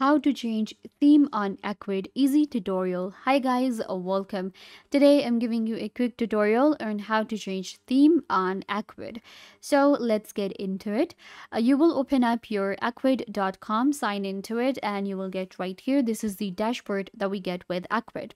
How to change theme on Ecwid easy tutorial. Hi guys, welcome. Today I'm giving you a quick tutorial on how to change theme on Ecwid. So let's get into it. You will open up your ecwid.com, sign into it, and you will get right here. This is the dashboard that we get with Ecwid.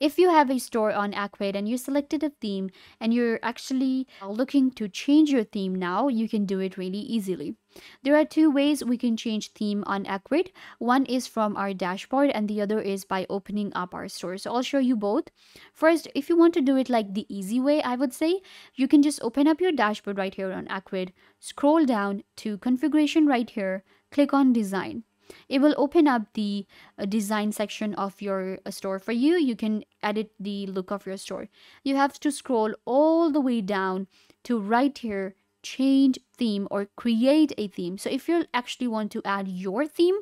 If you have a store on Ecwid and you selected a theme and you're actually looking to change your theme now, you can do it really easily. There are two ways we can change theme on Ecwid. One is from our dashboard and the other is by opening up our store. So I'll show you both. First, if you want to do it like the easy way, I would say, you can just open up your dashboard right here on Ecwid, scroll down to configuration right here, click on design. It will open up the design section of your store for you. You can edit the look of your store. You have to scroll all the way down to right here, change theme or create a theme. So if you actually want to add your theme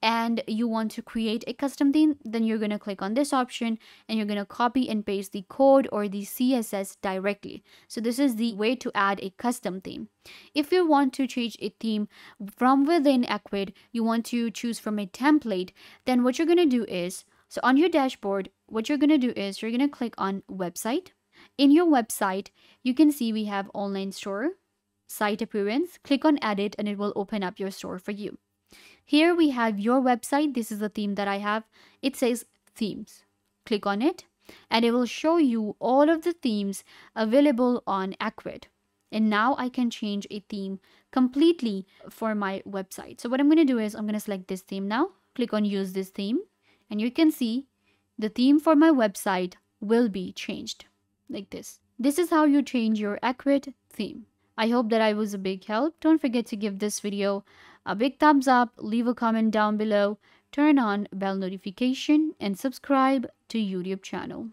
and you want to create a custom theme, then you're going to click on this option and you're going to copy and paste the code or the CSS directly. So this is the way to add a custom theme. If you want to change a theme from within Ecwid, you want to choose from a template, then what you're going to do is, so on your dashboard, what you're going to do is you're going to click on website. In your website, you can see we have online store, site appearance, click on edit, and it will open up your store for you. Here we have your website. This is the theme that I have. It says themes. Click on it and it will show you all of the themes available on Ecwid. And now I can change a theme completely for my website. So what I'm going to do is I'm going to select this theme now, click on use this theme, and you can see the theme for my website will be changed like this. This is how you change your Ecwid theme. I hope that I was a big help. Don't forget to give this video a big thumbs up, leave a comment down below, turn on bell notification, and subscribe to YouTube channel.